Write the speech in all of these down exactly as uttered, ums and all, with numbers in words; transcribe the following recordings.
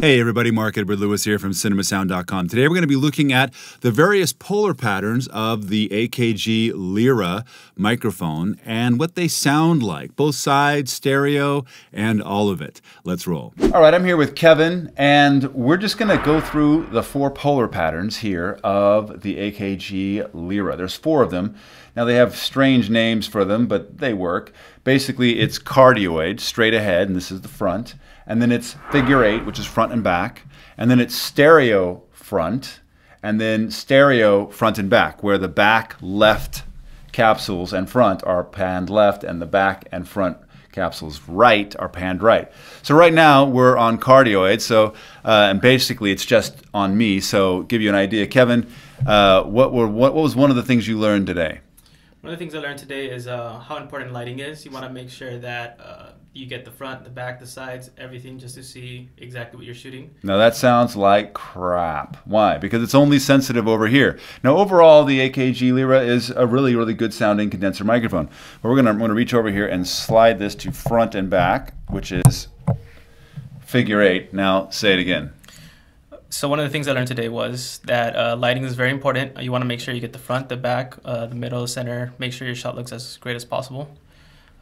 Hey everybody, Mark Edward Lewis here from cinema sound dot com. Today we're going to be looking at the various polar patterns of the A K G Lyra microphone and what they sound like, both sides, stereo, and all of it. Let's roll. All right, I'm here with Kevin, and we're just going to go through the four polar patterns here of the A K G Lyra. There's four of them. Now they have strange names for them, but they work. Basically, it's cardioid, straight ahead, and this is the front. And then it's figure eight, which is front and back. And then it's stereo front, and then stereo front and back, where the back left capsules and front are panned left, and the back and front capsules right are panned right. So right now we're on cardioid, so uh, and basically it's just on me. So give you an idea, Kevin, uh, what were what was one of the things you learned today? One of the things I learned today is uh, how important lighting is. You want to make sure that uh, you get the front, the back, the sides, everything, just to see exactly what you're shooting. Now that sounds like crap. Why? Because it's only sensitive over here. Now overall, the A K G Lyra is a really, really good sounding condenser microphone. But we're gonna, I'm gonna reach over here and slide this to front and back, which is figure eight. Now say it again. So one of the things I learned today was that uh, lighting is very important. You want to make sure you get the front, the back, uh, the middle, the center. Make sure your shot looks as great as possible.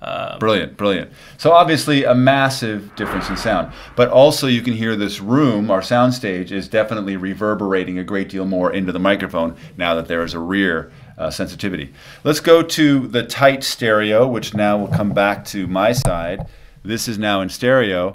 Um, brilliant, brilliant. So obviously a massive difference in sound. But also you can hear this room, our sound stage, is definitely reverberating a great deal more into the microphone now that there is a rear uh, sensitivity. Let's go to the tight stereo, which now will come back to my side. This is now in stereo.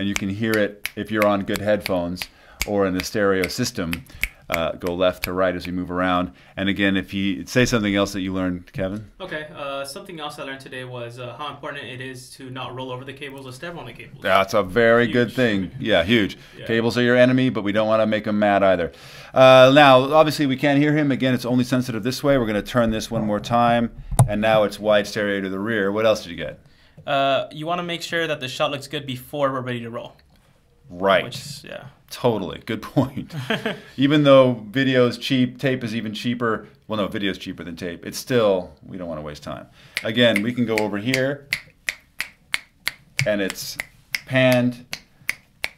And you can hear it if you're on good headphones or in the stereo system. Uh, go left to right as you move around. And again, if you say something else that you learned, Kevin. Okay, uh, something else I learned today was uh, how important it is to not roll over the cables or step on the cables. That's a very huge. good thing. Yeah, huge. Yeah. Cables are your enemy, but we don't want to make them mad either. Uh, now, obviously, we can't hear him. Again, it's only sensitive this way. We're going to turn this one more time. And now it's wide stereo to the rear. What else did you get? Uh, you want to make sure that the shot looks good before we're ready to roll. Right. Which, yeah. Totally. Good point. Even though video is cheap, tape is even cheaper. Well, no, video is cheaper than tape. It's still, we don't want to waste time. Again, we can go over here, and it's panned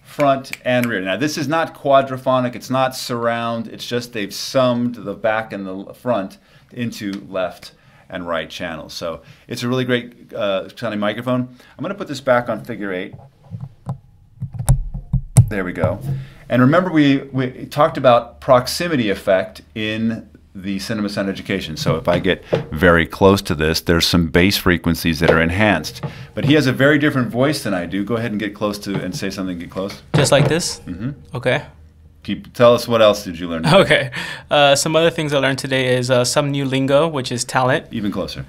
front and rear. Now, this is not quadraphonic. It's not surround. It's just they've summed the back and the front into left and right channels. So it's a really great uh, sounding microphone. I'm going to put this back on figure eight. There we go. And remember, we, we talked about proximity effect in the Cinema Sound Education. So if I get very close to this, there's some bass frequencies that are enhanced. But he has a very different voice than I do. Go ahead and get close to and say something, get close. Just like this? Mm-hmm. Okay. Keep, tell us, what else did you learn today? Okay. Uh, some other things I learned today is uh, some new lingo, which is talent. Even closer.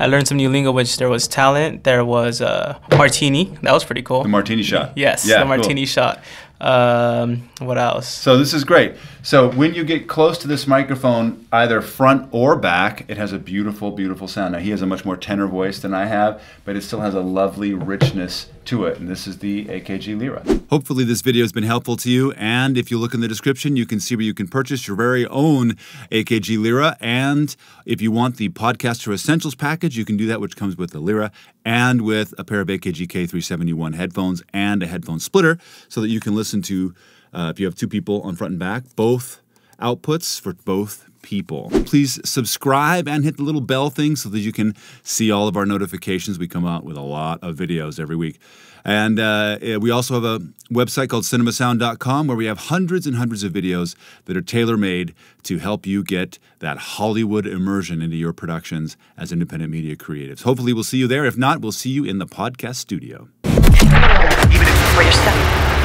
I learned some new lingo, which there was talent. There was uh, martini. That was pretty cool. The martini shot. Yes, yeah, the martini cool. shot. Um, what else? So this is great. So when you get close to this microphone, either front or back, it has a beautiful, beautiful sound. Now, he has a much more tenor voice than I have, but it still has a lovely richness to it, and this is the A K G Lyra. Hopefully this video has been helpful to you, and if you look in the description, you can see where you can purchase your very own A K G Lyra, and if you want the Podcaster Essentials package, you can do that, which comes with the Lyra and with a pair of A K G K three seventy-one headphones and a headphone splitter, so that you can listen to, uh, if you have two people on front and back, both outputs for both people. Please subscribe and hit the little bell thing so that you can see all of our notifications. We come out with a lot of videos every week. And uh, we also have a website called cinema sound dot com where we have hundreds and hundreds of videos that are tailor-made to help you get that Hollywood immersion into your productions as independent media creatives. Hopefully we'll see you there. If not, we'll see you in the podcast studio. Even if it's for yourself.